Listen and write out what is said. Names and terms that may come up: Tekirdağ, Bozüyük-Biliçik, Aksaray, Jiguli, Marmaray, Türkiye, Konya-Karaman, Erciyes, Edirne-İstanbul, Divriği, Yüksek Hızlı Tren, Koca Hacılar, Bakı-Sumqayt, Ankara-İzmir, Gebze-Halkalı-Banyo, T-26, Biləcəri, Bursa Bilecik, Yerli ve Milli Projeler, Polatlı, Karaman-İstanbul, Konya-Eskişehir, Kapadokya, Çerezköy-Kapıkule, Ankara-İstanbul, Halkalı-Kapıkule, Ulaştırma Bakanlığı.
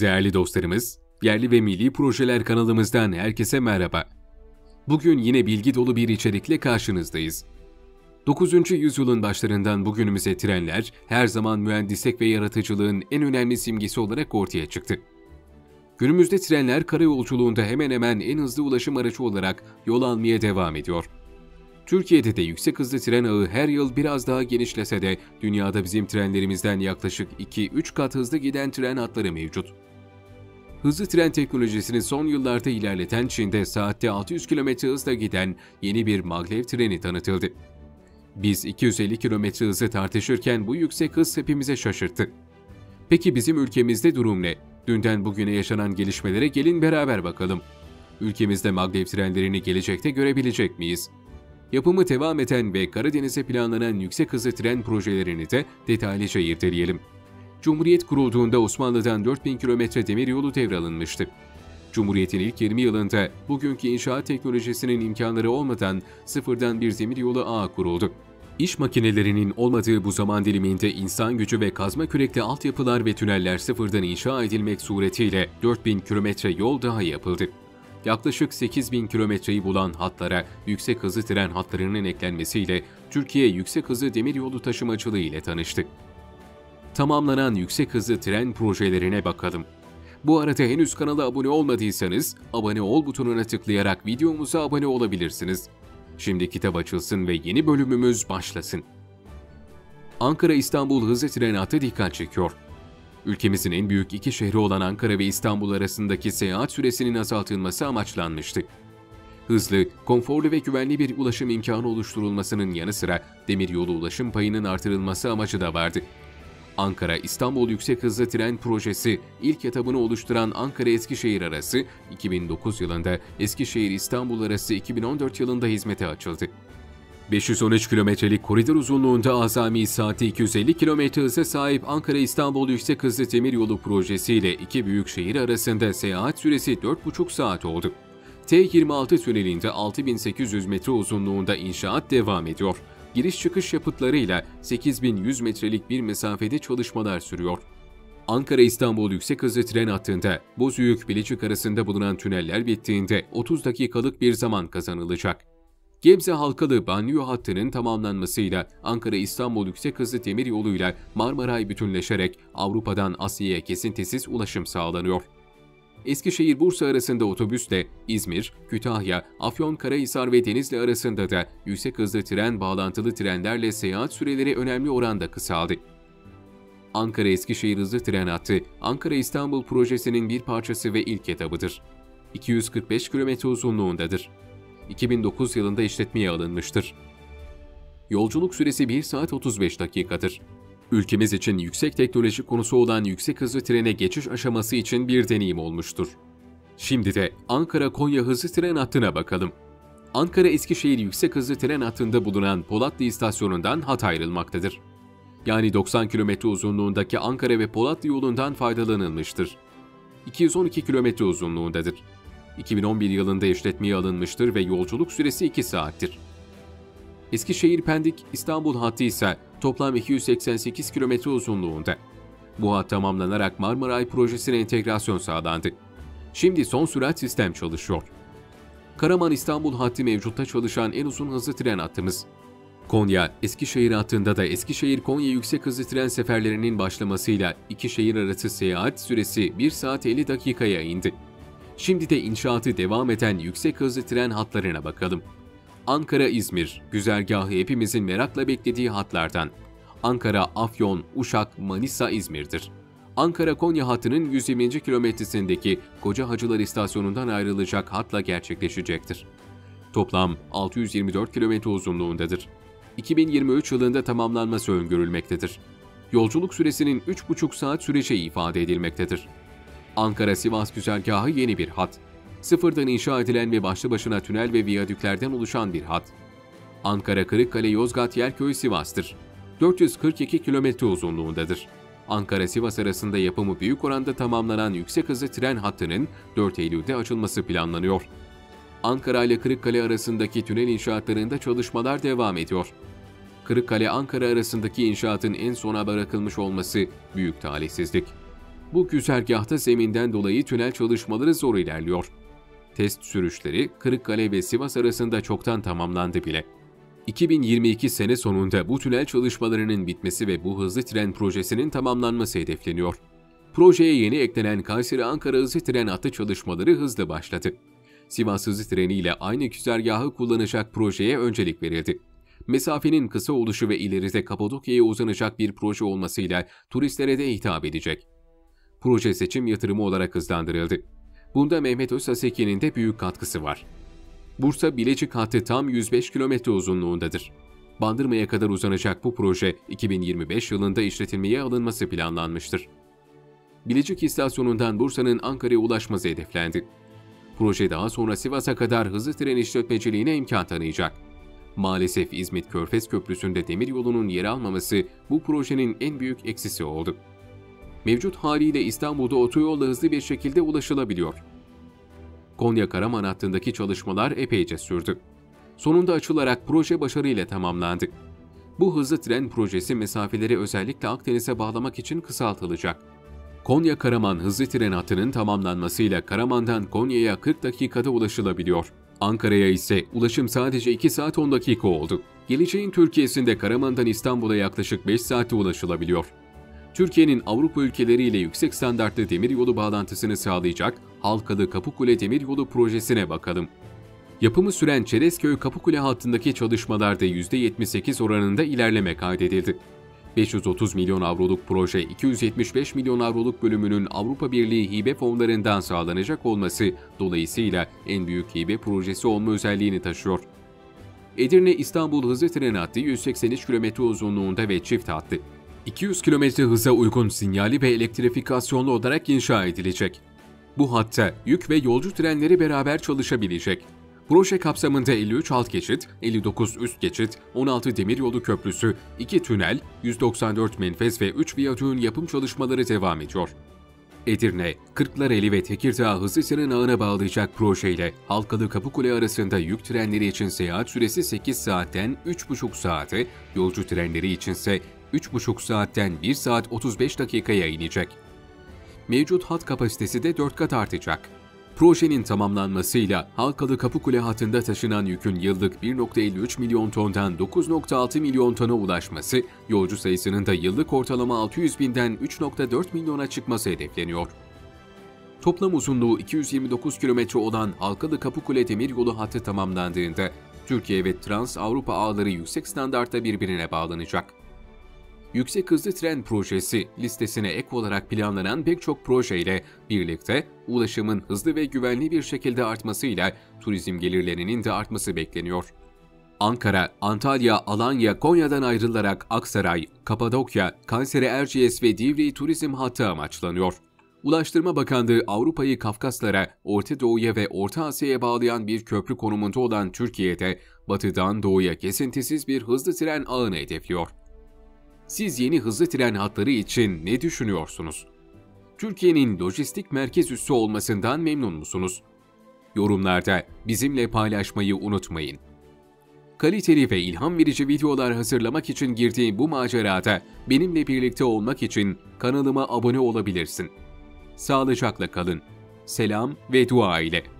Değerli dostlarımız, Yerli ve Milli Projeler kanalımızdan herkese merhaba. Bugün yine bilgi dolu bir içerikle karşınızdayız. 9. yüzyılın başlarından bugünümüze trenler, her zaman mühendislik ve yaratıcılığın en önemli simgesi olarak ortaya çıktı. Günümüzde trenler karayolculuğunda hemen hemen en hızlı ulaşım aracı olarak yol almaya devam ediyor. Türkiye'de de yüksek hızlı tren ağı her yıl biraz daha genişlese de dünyada bizim trenlerimizden yaklaşık 2-3 kat hızlı giden tren hatları mevcut. Hızlı tren teknolojisini son yıllarda ilerleten Çin'de saatte 600 km hızla giden yeni bir maglev treni tanıtıldı. Biz 250 km hızı tartışırken bu yüksek hız hepimize şaşırttı. Peki bizim ülkemizde durum ne? Dünden bugüne yaşanan gelişmelere gelin beraber bakalım. Ülkemizde maglev trenlerini gelecekte görebilecek miyiz? Yapımı devam eden ve Karadeniz'e planlanan yüksek hızlı tren projelerini de detaylıca irdeleyelim. Cumhuriyet kurulduğunda Osmanlı'dan 4000 kilometre demiryolu devralınmıştı. Cumhuriyet'in ilk 20 yılında bugünkü inşaat teknolojisinin imkanları olmadan sıfırdan bir demiryolu ağı kuruldu. İş makinelerinin olmadığı bu zaman diliminde insan gücü ve kazma kürekli altyapılar ve tüneller sıfırdan inşa edilmek suretiyle 4000 kilometre yol daha yapıldı. Yaklaşık 8000 kilometreyi bulan hatlara yüksek hızlı tren hatlarının eklenmesiyle Türkiye yüksek hızlı demiryolu taşımacılığı ile tanıştı. Tamamlanan yüksek hızlı tren projelerine bakalım. Bu arada henüz kanala abone olmadıysanız abone ol butonuna tıklayarak videomuza abone olabilirsiniz. Şimdi kitap açılsın ve yeni bölümümüz başlasın. Ankara-İstanbul hızlı tren hattı dikkat çekiyor. Ülkemizin en büyük iki şehri olan Ankara ve İstanbul arasındaki seyahat süresinin azaltılması amaçlanmıştı. Hızlı, konforlu ve güvenli bir ulaşım imkanı oluşturulmasının yanı sıra demiryolu ulaşım payının artırılması amacı da vardı. Ankara-İstanbul Yüksek Hızlı Tren Projesi ilk etabını oluşturan Ankara-Eskişehir arası 2009 yılında, Eskişehir-İstanbul arası 2014 yılında hizmete açıldı. 513 kilometrelik koridor uzunluğunda azami saatte 250 kilometre hıza sahip Ankara-İstanbul Yüksek Hızlı Demiryolu Projesi ile iki büyük şehir arasında seyahat süresi 4,5 saat oldu. T-26 tünelinde 6800 metre uzunluğunda inşaat devam ediyor. Giriş çıkış yapıtlarıyla 8100 metrelik bir mesafede çalışmalar sürüyor. Ankara-İstanbul Yüksek Hızlı Tren hattında Bozüyük-Biliçik arasında bulunan tüneller bittiğinde 30 dakikalık bir zaman kazanılacak. Gebze-Halkalı-Banyo hattının tamamlanmasıyla Ankara-İstanbul Yüksek Hızlı Demiryolu'yla Marmaray bütünleşerek Avrupa'dan Asya'ya kesintisiz ulaşım sağlanıyor. Eskişehir-Bursa arasında otobüsle İzmir, Kütahya, Afyonkarahisar ve Denizli arasında da yüksek hızlı tren bağlantılı trenlerle seyahat süreleri önemli oranda kısaldı. Ankara-Eskişehir hızlı tren hattı, Ankara-İstanbul projesinin bir parçası ve ilk etabıdır. 245 km uzunluğundadır. 2009 yılında işletmeye alınmıştır. Yolculuk süresi 1 saat 35 dakikadır. Ülkemiz için yüksek teknoloji konusu olan yüksek hızlı trene geçiş aşaması için bir deneyim olmuştur. Şimdi de Ankara-Konya hızlı tren hattına bakalım. Ankara-Eskişehir yüksek hızlı tren hattında bulunan Polatlı istasyonundan hat ayrılmaktadır. Yani 90 km uzunluğundaki Ankara ve Polatlı yolundan faydalanılmıştır. 212 km uzunluğundadır. 2011 yılında işletmeye alınmıştır ve yolculuk süresi 2 saattir. Eskişehir-Pendik-İstanbul hattı ise toplam 288 km uzunluğunda. Bu hat tamamlanarak Marmaray projesine entegrasyon sağlandı. Şimdi son sürat sistem çalışıyor. Karaman-İstanbul hattı mevcutta çalışan en uzun hızlı tren hattımız. Konya-Eskişehir hattında da Eskişehir-Konya yüksek hızlı tren seferlerinin başlamasıyla iki şehir arası seyahat süresi 1 saat 50 dakikaya indi. Şimdi de inşaatı devam eden yüksek hızlı tren hatlarına bakalım. Ankara-İzmir, güzergahı hepimizin merakla beklediği hatlardan. Ankara-Afyon, Uşak, Manisa-İzmir'dir. Ankara-Konya hattının 120. kilometresindeki Koca Hacılar istasyonundan ayrılacak hatla gerçekleşecektir. Toplam 624 kilometre uzunluğundadır. 2023 yılında tamamlanması öngörülmektedir. Yolculuk süresinin 3,5 saat süreceği ifade edilmektedir. Ankara-Sivas güzergahı yeni bir hat. Sıfırdan inşa edilen ve başlı başına tünel ve viyadüklerden oluşan bir hat. Ankara-Kırıkkale-Yozgat-Yerköy-Sivas'tır. 442 km uzunluğundadır. Ankara-Sivas arasında yapımı büyük oranda tamamlanan yüksek hızlı tren hattının 4 Eylül'de açılması planlanıyor. Ankara ile Kırıkkale arasındaki tünel inşaatlarında çalışmalar devam ediyor. Kırıkkale-Ankara arasındaki inşaatın en sona bırakılmış olması büyük talihsizlik. Bu güzergahta zeminden dolayı tünel çalışmaları zor ilerliyor. Test sürüşleri Kırıkkale ve Sivas arasında çoktan tamamlandı bile. 2022 sene sonunda bu tünel çalışmalarının bitmesi ve bu hızlı tren projesinin tamamlanması hedefleniyor. Projeye yeni eklenen Kayseri-Ankara hızlı tren hattı çalışmaları hızlı başladı. Sivas hızlı treni ile aynı güzergahı kullanacak projeye öncelik verildi. Mesafenin kısa oluşu ve ileride Kapadokya'ya uzanacak bir proje olmasıyla turistlere de hitap edecek. Proje seçim yatırımı olarak hızlandırıldı. Bunda Mehmet Özhaseki'nin de büyük katkısı var. Bursa Bilecik hattı tam 105 kilometre uzunluğundadır. Bandırma'ya kadar uzanacak bu proje 2025 yılında işletilmeye alınması planlanmıştır. Bilecik istasyonundan Bursa'nın Ankara'ya ulaşması hedeflendi. Proje daha sonra Sivas'a kadar hızlı tren işletmeciliğine imkan tanıyacak. Maalesef İzmit Körfez Köprüsü'nde demiryolunun yer almaması bu projenin en büyük eksisi oldu. Mevcut haliyle İstanbul'da otoyolla hızlı bir şekilde ulaşılabiliyor. Konya-Karaman hattındaki çalışmalar epeyce sürdü. Sonunda açılarak proje başarıyla tamamlandı. Bu hızlı tren projesi mesafeleri özellikle Akdeniz'e bağlamak için kısaltılacak. Konya-Karaman hızlı tren hattının tamamlanmasıyla Karaman'dan Konya'ya 40 dakikada ulaşılabiliyor. Ankara'ya ise ulaşım sadece 2 saat 10 dakika oldu. Geleceğin Türkiye'sinde Karaman'dan İstanbul'a yaklaşık 5 saatte ulaşılabiliyor. Türkiye'nin Avrupa ülkeleriyle yüksek standartlı demiryolu bağlantısını sağlayacak Halkalı-Kapıkule demiryolu projesine bakalım. Yapımı süren Çerezköy-Kapıkule hattındaki çalışmalarda %78 oranında ilerleme kaydedildi. 530 milyon avroluk proje 275 milyon avroluk bölümünün Avrupa Birliği hibe fonlarından sağlanacak olması dolayısıyla en büyük hibe projesi olma özelliğini taşıyor. Edirne-İstanbul hızlı tren hattı 183 km uzunluğunda ve çift hattı. 200 km hıza uygun sinyali ve elektrifikasyonlu olarak inşa edilecek. Bu hatta yük ve yolcu trenleri beraber çalışabilecek. Proje kapsamında 53 alt geçit, 59 üst geçit, 16 demiryolu köprüsü, 2 tünel, 194 menfez ve 3 viyadüğün yapım çalışmaları devam ediyor. Edirne, Kırklareli ve Tekirdağ hızlı tren ağına bağlayacak projeyle Halkalı-Kapıkule arasında yük trenleri için seyahat süresi 8 saatten 3,5 saate, yolcu trenleri içinse 3,5 saatten 1 saat 35 dakikaya inecek. Mevcut hat kapasitesi de 4 kat artacak. Projenin tamamlanmasıyla Halkalı-Kapıkule hattında taşınan yükün yıllık 1,53 milyon tondan 9,6 milyon tona ulaşması, yolcu sayısının da yıllık ortalama 600 binden 3,4 milyona çıkması hedefleniyor. Toplam uzunluğu 229 kilometre olan Halkalı-Kapıkule demiryolu hattı tamamlandığında, Türkiye ve Trans-Avrupa ağları yüksek standartta birbirine bağlanacak. Yüksek hızlı tren projesi listesine ek olarak planlanan pek çok projeyle birlikte ulaşımın hızlı ve güvenli bir şekilde artmasıyla turizm gelirlerinin de artması bekleniyor. Ankara, Antalya, Alanya, Konya'dan ayrılarak Aksaray, Kapadokya, Kayseri Erciyes ve Divriği turizm hattı amaçlanıyor. Ulaştırma Bakanlığı Avrupa'yı Kafkaslara, Orta Doğu'ya ve Orta Asya'ya bağlayan bir köprü konumunda olan Türkiye'de batıdan doğuya kesintisiz bir hızlı tren ağını hedefliyor. Siz yeni hızlı tren hatları için ne düşünüyorsunuz? Türkiye'nin lojistik merkez üssü olmasından memnun musunuz? Yorumlarda bizimle paylaşmayı unutmayın. Kaliteli ve ilham verici videolar hazırlamak için girdiğim bu macerada benimle birlikte olmak için kanalıma abone olabilirsin. Sağlıcakla kalın. Selam ve dua ile.